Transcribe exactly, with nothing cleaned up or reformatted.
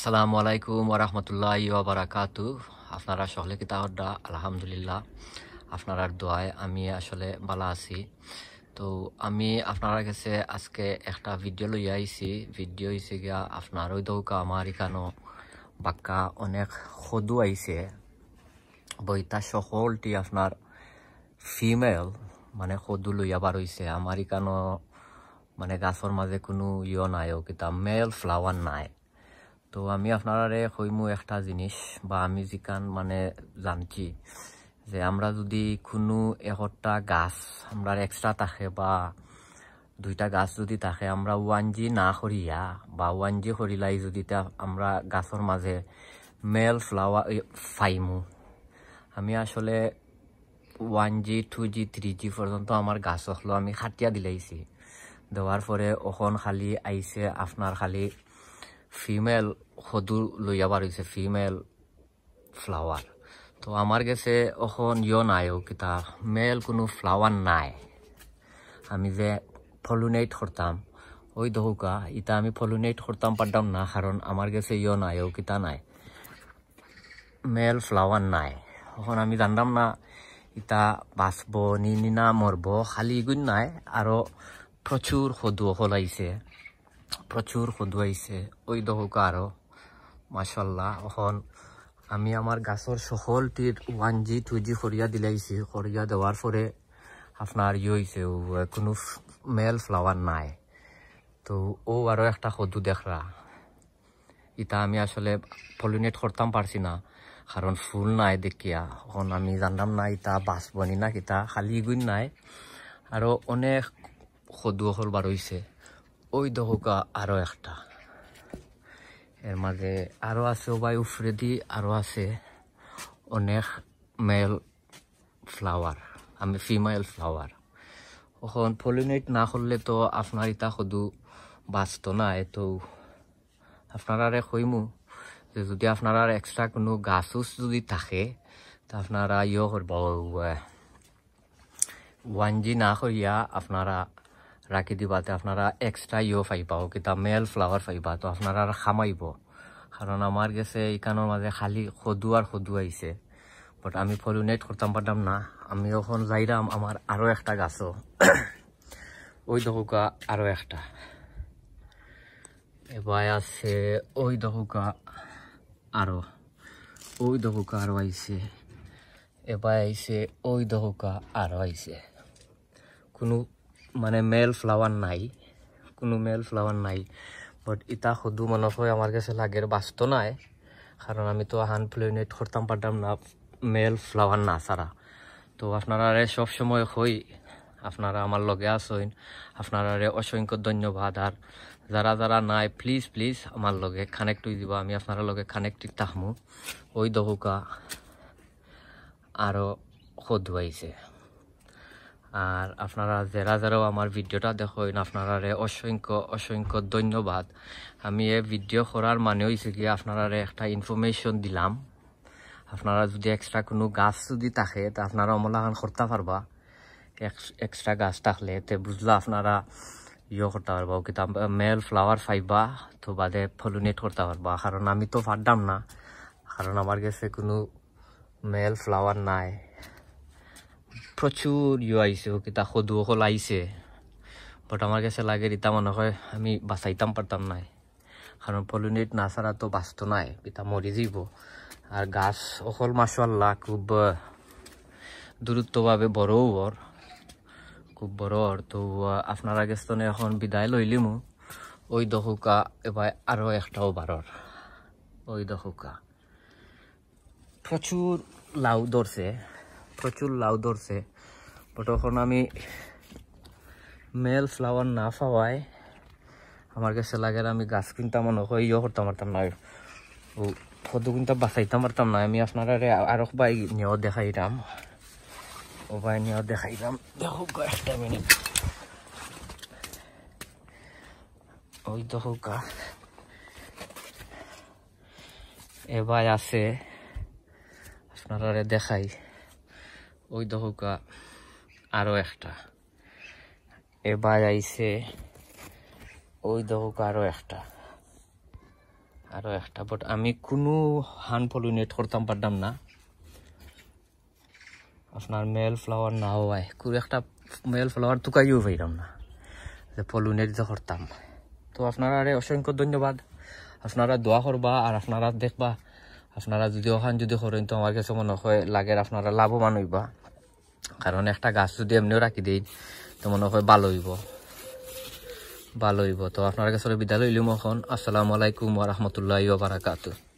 Asalamualaikum warahmatullahi wabarakatuh. আপনারা সকলে কি তাওদা আলহামদুলিল্লাহ আপনাদের দোয়ায় আমি আসলে ভালো আছি। তো আমি আপনাদের কাছে আজকে একটা ভিডিও লই আইছি। ভিডিও হইছে গিয়া আপনার ওই দৌকা আমার এখানে বাক্কা অনেক খদু আইছে বইতা সকলটি আপনার ফিমেল মানে খদু লইয়া বার হইছে। আমার এখানে মানে গাছর মাঝে কোনো ইয় নাই ও কিতা মেল ফ্লাওয়ার নাই। তো আমি আপনারারে কইমু একটা জিনিস বা আমি যেখান মানে জানছি যে আমরা যদি কোনো একটা গাছ আমরা এক্সট্রা থাকে বা দুইটা গাছ যদি থাকে আমরা ওয়ান জি না করিয়া বা ওয়ান জি করিলাই যদি আমরা গাছের মাঝে মেল ফ্লাওয়ার ফাইমু। আমি আসলে one G two G three G পর্যন্ত আমার গাছ হলো আমি খাটিয়া দিলাইছি। দেওয়ার পরে ওখন খালি আইছে আপনার খালি ফিমেল খদু লইয়া বার হয়েছে ফিমেল ফ্লাওয়ার। তো আমার কাছে এখন ইয় নাই ও কিতা মেল কোনো ফ্লাওয়ার নাই। আমি যে ফলুনেট করতাম ওই দৌকা ইতা আমি ফলুনেট করতাম পারতাম না কারণ আমার কাছে ইয় নাই ও কিতা নাই মেল ফ্লাওয়ার নাই। এখন আমি জানতাম না ইতা বাঁচব নি না মরব খালি গুণ নাই। আরও প্রচুর খদু হলাইছে প্রচুর খদু আইছে ওই দৌকা আরও মাশাল্লাহ। এখন আমি আমার গাছর সকলটির ওয়ান জি টু জি সরিয়া দিলাইছি। সরিয়া দেওয়ার পরে আপনার ইয়ে হয়েছে কোনো মেল ফ্লাওয়ার নাই। তো ও আরও একটা খদু দেখরা ইতা আমি আসলে পলিনেট করতাম পারছি না কারণ ফুল নাই দেখিয়া। এখন আমি জানতাম না ইতা বাঁচব নি না কিতা খালি গুণ নাই। আরও অনেক খদু হল বার হয়েছে ওই দৌকা আরও একটা এর মাঝে আরও আছে ওবাই উফরেদি আরও আছে অনেক মেল ফ্লাওয়ার আমি ফিমেল ফ্লাওয়ার। এখন পলিনেট না করলে তো আপনার ইতা সদু বাঁচত না। তো আপনারারে কইমু যে যদি আপনারা এক্সট্রা কোনো গাছ যদি থাকে তা আপনারা ইয়ে করব ওয়ান জি না করিয়া আপনারা রাখি দিবাতে আপনারা এক্সট্রা ইয়ে ফাইবা ও কিতা মেল ফ্লাওয়ার ফাইবা। তো আপনারা খামাইব কারণ আমার কাছে এখানোর মাঝে খালি খদু আর খদু আইছে বাট আমি পলিনেট করতাম পারতাম না। আমি এখন যাইরাম আমার আরও একটা গাছও ওই দৌকা আরও একটা এবার আছে ওই দৌকা আরও ওই দৌকা আরও আইছে এবার আইছে ওই দৌকা আরও আইছে কোনো মানে মেল ফ্লাওয়ার নাই কোনো মেল ফ্লাওয়ার নাই। বাট ইতা সদু মানুষ হয় আমার কাছে লাগের বাস্ত নাই কারণ আমি তো হান ফ্লুনেট করতাম পারতাম না মেল ফ্লাওয়ার না ছাড়া। তো আপনারারে সব সময় হই আপনারা আমার লগে আসইন আপনারারে অসংখ্য ধন্যবাদ। আর যারা যারা নাই প্লিজ প্লিজ আমার লগে কানেক্ট হয়ে দিব। আমি আপনারা লগে কানেক্ট থাকমু। ওই দৌকা আরও সদু আইছে। আর আপনারা যারা যারাও আমার ভিডিওটা দেখেন আপনারারে অসংখ্য অসংখ্য ধন্যবাদ। আমি এই ভিডিও করার মানে হয়েছে কি আপনারারে একটা ইনফরমেশন দিলাম। আপনারা যদি এক্সট্রা কোনো গাছ যদি থাকে তা আপনারা অমলাখান করতে পারবা। এক্সট্রা গাছ থাকলে তে বুঝলা আপনারা ইয়ে করতে পারবা কিন্তু মেল ফ্লাওয়ার ফাইবা তো বাদে ফলুনেট করতে পারবা। কারণ আমি তো পারতাম না কারণ আমার কাছে কোনো মেল ফ্লাওয়ার নাই। প্রচুর ইয়ে আইছে কিতা খদু হল আইছে বাট আমার কাছে লাগে ইতা মনে হয় আমি বাঁচাইতাম পারতাম নাই কারণ পলিনেট না ছাড়া তো বাঁচত নাই পিতা মরি যাব। আর গাছ অকল মাশাআল্লাহ খুব দূরত্বভাবে বড় ওর খুব বড় ওর। তো আপনারা গেছনে এখন বিদায় লইলিমু। ওই দৌকা এবার আরও একটাও বারর ওই দৌকা প্রচুর লাউ ধরছে প্রচুর লাউ ধরছে বাট এখন আমি মেল ফ্লাওয়ার না পাওয়ায় আমার কাছে লাগে আমি গাছ কিনতে মনে হয় ইয়ে করতে পারতাম না ও ফটো কিনতে বাঁচাইতাম পারতাম না। আমি আপনারা আরও বাই নিয়েও দেখাইলাম ও বাই নিয়েও দেখাইলাম দেখো একটা মিনিট ওই দৌকা এবার আছে আপনারা দেখাই ওই দৌকা আরও একটা এবার আইছে ওই দৌকা আরও একটা আরো একটা বাট আমি কোনো হান পলিনেট করতাম পারতাম না আপনার মেল ফ্লাওয়ার না হয় কোনো একটা মেল ফ্লাওয়ার তুকাইও পাইতাম না যে পলিনেট যা করতাম। তো আপনারা আরে অসংখ্য ধন্যবাদ, আপনারা দোয়া করবা আর আপনারা দেখবা, আপনারা যদি ওখান যদি করেন তো আমার কাছে মনে হয় লাগে আপনারা লাভবান হইবা, কারণ একটা গাছ যদি এমনিও রাখি দিই তো মনে হয় ভালো হইব ভালো হইব। তো আপনার কাছে বিদায় লইলাম এখন। আসসালামু আলাইকুম ওয়া রাহমাতুল্লাহি ওয়া বারাকাতুহু।